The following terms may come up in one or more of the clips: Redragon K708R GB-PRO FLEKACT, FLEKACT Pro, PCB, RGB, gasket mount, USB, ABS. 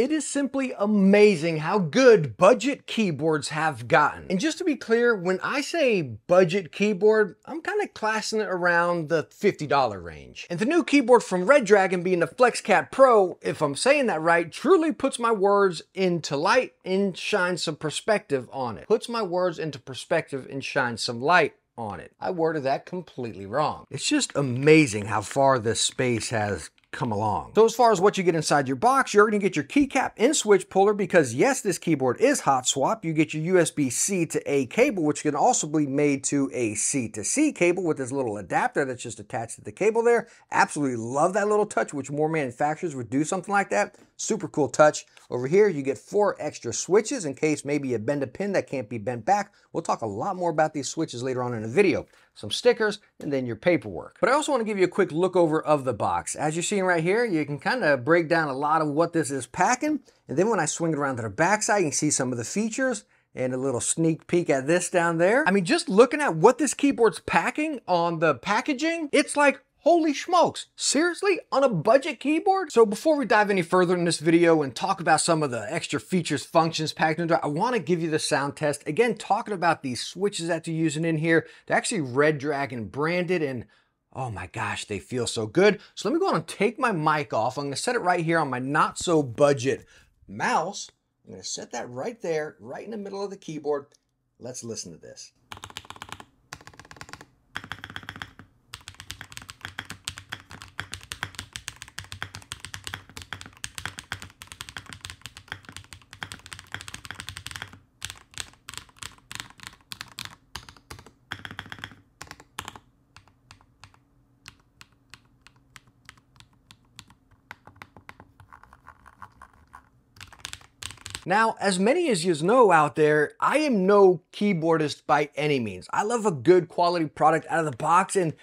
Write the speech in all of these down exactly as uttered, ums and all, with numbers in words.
It is simply amazing how good budget keyboards have gotten. And just to be clear, when I say budget keyboard, I'm kind of classing it around the fifty dollar range. And the new keyboard from Redragon being the FLEKACT Pro, if I'm saying that right, truly puts my words into light and shines some perspective on it. Puts my words into perspective and shines some light on it. I worded that completely wrong. It's just amazing how far this space has come along. So as far as what you get inside your box, you're going to get your keycap and switch puller because yes, this keyboard is hot swap. You get your U S B C to A cable, which can also be made to a C to C cable with this little adapter that's just attached to the cable there. Absolutely love that little touch, which more manufacturers would do something like that. Super cool touch. Over here, you get four extra switches in case maybe you bend a pin that can't be bent back. We'll talk a lot more about these switches later on in the video. Some stickers, and then your paperwork. But I also want to give you a quick look over of the box. As you're seeing right here, you can kind of break down a lot of what this is packing. And then when I swing it around to the backside, you can see some of the features and a little sneak peek at this down there. I mean, just looking at what this keyboard's packing on the packaging, it's like, holy smokes, seriously? On a budget keyboard? So before we dive any further in this video and talk about some of the extra features, functions packed into it, I wanna give you the sound test. Again, talking about these switches that they're using in here, they're actually Redragon branded and oh my gosh, they feel so good. So let me go on and take my mic off. I'm gonna set it right here on my not so budget mouse. I'm gonna set that right there, right in the middle of the keyboard. Let's listen to this. Now, as many as you know out there, I am no keyboardist by any means. I love a good quality product out of the box, and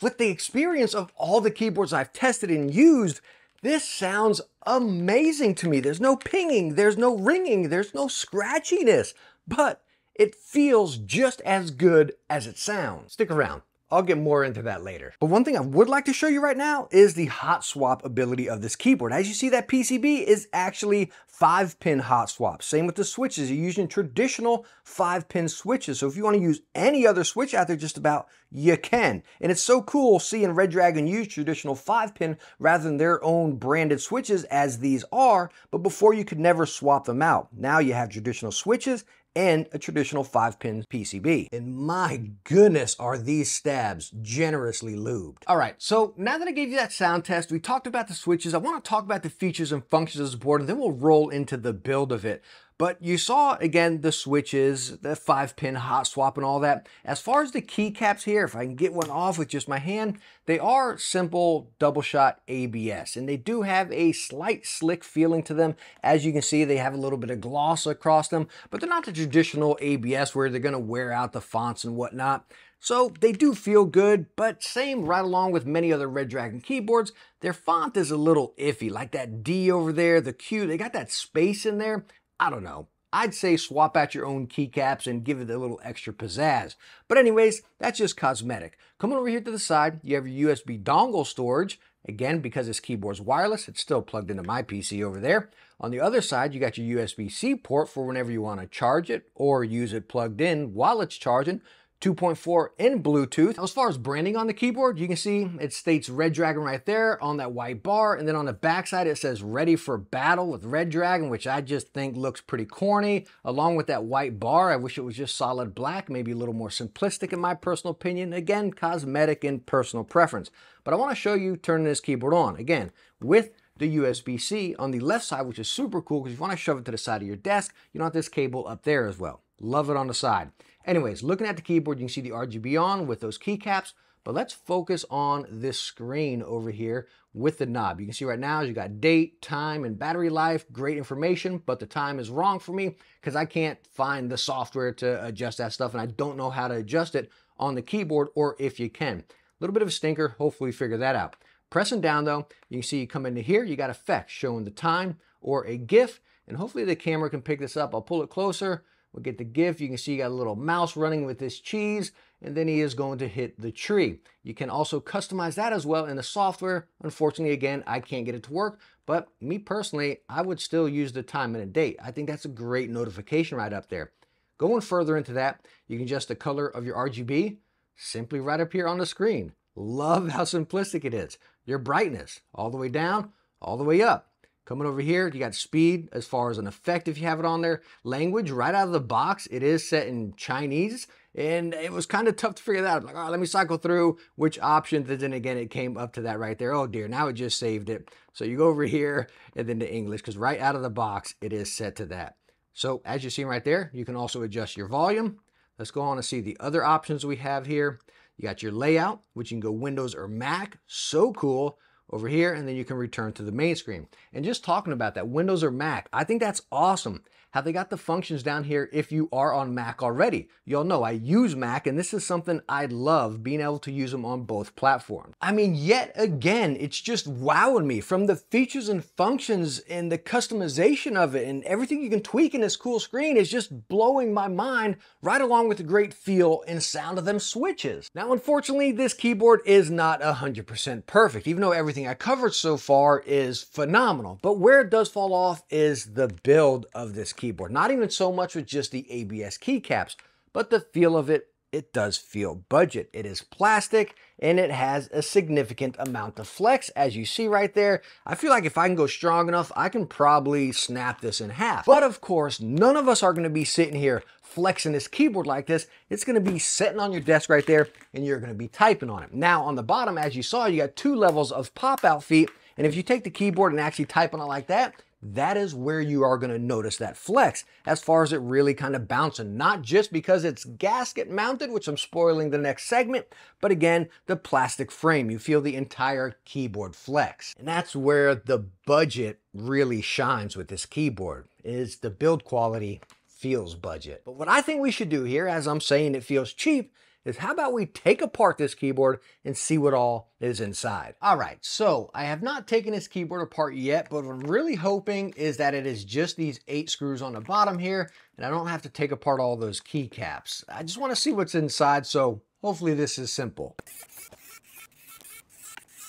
with the experience of all the keyboards I've tested and used, this sounds amazing to me. There's no pinging, there's no ringing, there's no scratchiness, but it feels just as good as it sounds. Stick around. I'll get more into that later. But one thing I would like to show you right now is the hot swap ability of this keyboard. As you see, that P C B is actually five pin hot swap. Same with the switches, you're using traditional five pin switches. So if you wanna use any other switch out there just about, you can. And it's so cool seeing Redragon use traditional five pin rather than their own branded switches as these are, but before you could never swap them out. Now you have traditional switches and a traditional five pin P C B. And my goodness, are these stabs generously lubed. All right, so now that I gave you that sound test, we talked about the switches, I wanna talk about the features and functions of this board, and then we'll roll into the build of it. But you saw, again, the switches, the five pin hot swap and all that. As far as the keycaps here, if I can get one off with just my hand, they are simple double shot A B S. And they do have a slight slick feeling to them. As you can see, they have a little bit of gloss across them, but they're not the traditional A B S where they're gonna wear out the fonts and whatnot. So they do feel good, but same right along with many other Redragon keyboards, their font is a little iffy, like that D over there, the Q, they got that space in there. I don't know. I'd say swap out your own keycaps and give it a little extra pizzazz. But anyways, that's just cosmetic. Coming over here to the side, you have your U S B dongle storage. Again, because this keyboard's wireless, it's still plugged into my P C over there. On the other side, you got your U S B C port for whenever you want to charge it or use it plugged in while it's charging. two point four in Bluetooth. Now, as far as branding on the keyboard, you can see it states Redragon right there on that white bar. And then on the backside, it says ready for battle with Redragon, which I just think looks pretty corny. Along with that white bar, I wish it was just solid black, maybe a little more simplistic in my personal opinion. Again, cosmetic and personal preference. But I wanna show you turning this keyboard on. Again, with the U S B C on the left side, which is super cool because you wanna shove it to the side of your desk. You don't have this cable up there as well. Love it on the side. Anyways, looking at the keyboard, you can see the R G B on with those keycaps, but let's focus on this screen over here with the knob. You can see right now, you got date, time, and battery life, great information, but the time is wrong for me because I can't find the software to adjust that stuff, and I don't know how to adjust it on the keyboard or if you can. A little bit of a stinker, hopefully figure that out. Pressing down though, you can see you come into here, you got effects showing the time or a GIF, and hopefully the camera can pick this up. I'll pull it closer. We'll get the GIF. You can see you got a little mouse running with this cheese, and then he is going to hit the tree. You can also customize that as well in the software. Unfortunately, again, I can't get it to work, But me personally, I would still use the time and a date. I think that's a great notification right up there. Going further into that, you can adjust the color of your R G B simply right up here on the screen. Love how simplistic it is. Your brightness, all the way down, all the way up. Coming over here, you got speed as far as an effect if you have it on there. Language, right out of the box, it is set in Chinese. And it was kind of tough to figure that out. Like, all right, let me cycle through which options. And then again, it came up to that right there. Oh dear, now it just saved it. So you go over here and then to English, because right out of the box, it is set to that. So as you see right there, you can also adjust your volume. Let's go on and see the other options we have here. You got your layout, which you can go Windows or Mac. So cool. Over here, and then you can return to the main screen. And just talking about that, Windows or Mac, I think that's awesome how they got the functions down here if you are on Mac already. Y'all know I use Mac, and this is something I love, being able to use them on both platforms. I mean, yet again, it's just wowing me from the features and functions and the customization of it and everything you can tweak in this cool screen is just blowing my mind, right along with the great feel and sound of them switches. Now, unfortunately, this keyboard is not one hundred percent perfect, even though everything I covered so far is phenomenal. But where it does fall off is the build of this keyboard. Not even so much with just the A B S keycaps, but the feel of it, it does feel budget. It is plastic and it has a significant amount of flex, as you see right there. I feel like if I can go strong enough, I can probably snap this in half. But of course, none of us are gonna be sitting here flexing this keyboard like this. It's gonna be sitting on your desk right there and you're gonna be typing on it. Now on the bottom, as you saw, you got two levels of pop-out feet. And if you take the keyboard and actually type on it like that, that is where you are gonna notice that flex as far as it really kind of bouncing, not just because it's gasket mounted, which I'm spoiling the next segment, but again, the plastic frame, you feel the entire keyboard flex. And that's where the budget really shines with this keyboard, is the build quality feels budget. But what I think we should do here, as I'm saying it feels cheap, is how about we take apart this keyboard and see what all is inside. All right, so I have not taken this keyboard apart yet, but what I'm really hoping is that it is just these eight screws on the bottom here, and I don't have to take apart all those keycaps. I just wanna see what's inside, so hopefully this is simple.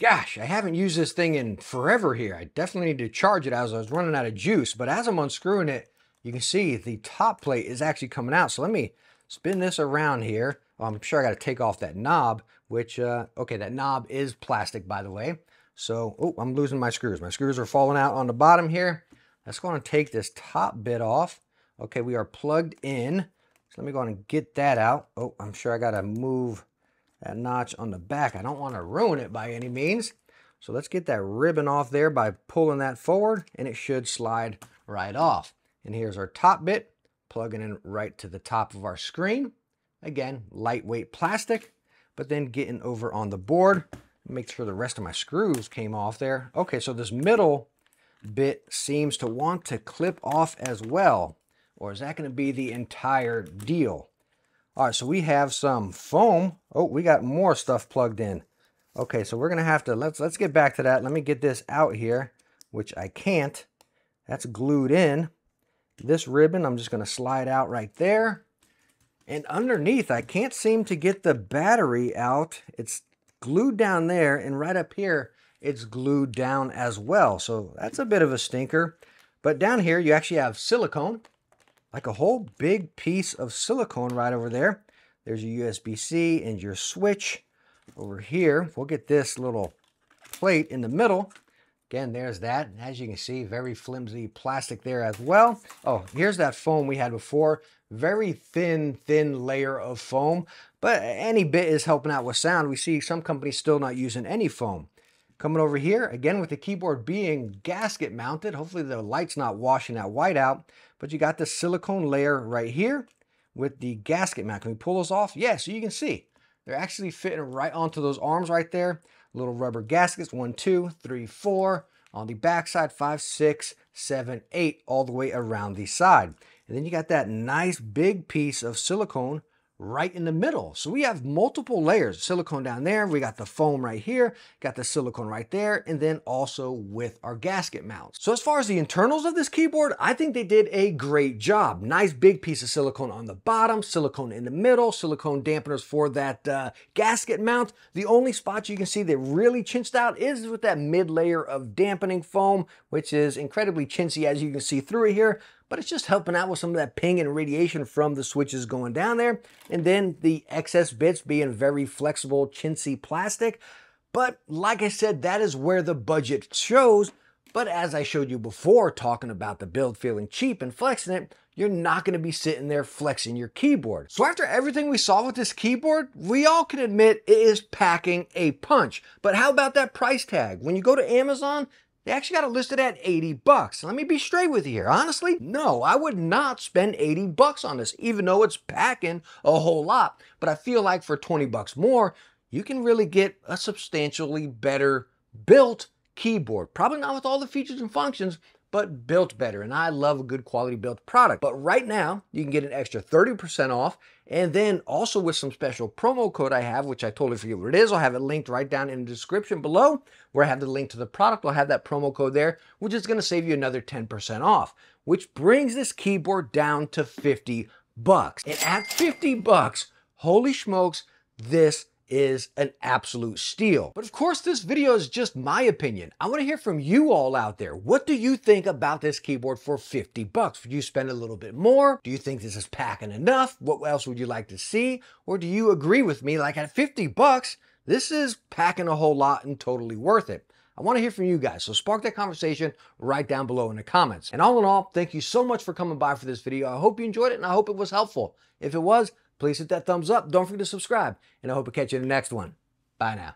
Gosh, I haven't used this thing in forever here. I definitely need to charge it as I was running out of juice, but as I'm unscrewing it, you can see the top plate is actually coming out. So let me spin this around here. I'm sure I got to take off that knob, which, uh, okay, that knob is plastic, by the way. So, oh, I'm losing my screws. My screws are falling out on the bottom here. Let's go on and take this top bit off. Okay, we are plugged in. So let me go on and get that out. Oh, I'm sure I got to move that notch on the back. I don't want to ruin it by any means. So let's get that ribbon off there by pulling that forward, and it should slide right off. And here's our top bit, plugging in right to the top of our screen. Again, lightweight plastic, but then getting over on the board, make sure the rest of my screws came off there. Okay, so this middle bit seems to want to clip off as well, or is that gonna be the entire deal? All right, so we have some foam. Oh, we got more stuff plugged in. Okay, so we're gonna have to, let's, let's get back to that. Let me get this out here, which I can't. That's glued in. This ribbon, I'm just gonna slide out right there. And underneath, I can't seem to get the battery out. It's glued down there, and right up here, it's glued down as well. So that's a bit of a stinker. But down here, you actually have silicone, like a whole big piece of silicone right over there. There's your U S B C and your switch over here. We'll get this little plate in the middle. Again, there's that. And as you can see, very flimsy plastic there as well. Oh, here's that foam we had before. Very thin, thin layer of foam, but any bit is helping out with sound. We see some companies still not using any foam. Coming over here, again, with the keyboard being gasket mounted, hopefully the light's not washing that white out, but you got the silicone layer right here with the gasket mount. Can we pull this off? Yeah, so you can see they're actually fitting right onto those arms right there. Little rubber gaskets, one, two, three, four, on the backside, five, six, seven, eight, all the way around the side. And then you got that nice big piece of silicone right in the middle. So we have multiple layers, silicone down there, we got the foam right here, got the silicone right there, and then also with our gasket mounts. So as far as the internals of this keyboard, I think they did a great job. Nice big piece of silicone on the bottom, silicone in the middle, silicone dampeners for that uh, gasket mount. The only spot you can see that really chinched out is with that mid layer of dampening foam, which is incredibly chintzy as you can see through it here, but it's just helping out with some of that ping and radiation from the switches going down there. And then the excess bits being very flexible, chintzy plastic. But like I said, that is where the budget shows. But as I showed you before, talking about the build feeling cheap and flexing it, you're not gonna be sitting there flexing your keyboard. So after everything we saw with this keyboard, we all can admit it is packing a punch. But how about that price tag? When you go to Amazon, they actually got it listed at eighty bucks. Let me be straight with you here. Honestly, no, I would not spend eighty bucks on this, even though it's packing a whole lot. But I feel like for twenty bucks more, you can really get a substantially better built keyboard. Probably not with all the features and functions, but built better. And I love a good quality built product. But right now, you can get an extra thirty percent off. And then also with some special promo code I have, which I totally forget what it is. I'll have it linked right down in the description below where I have the link to the product. I'll have that promo code there, which is going to save you another ten percent off, which brings this keyboard down to fifty bucks. And at fifty bucks, holy smokes, this is an absolute steal. But of course, this video is just my opinion. I want to hear from you all out there. What do you think about this keyboard for fifty bucks? Would you spend a little bit more? Do you think this is packing enough? What else would you like to see? Or do you agree with me, like at fifty bucks, this is packing a whole lot and totally worth it? I want to hear from you guys, so spark that conversation right down below in the comments. And all in all, thank you so much for coming by for this video. I hope you enjoyed it and I hope it was helpful. If it was, please hit that thumbs up. Don't forget to subscribe, and I hope to catch you in the next one. Bye now.